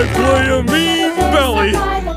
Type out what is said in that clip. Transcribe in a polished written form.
I play a mean belly.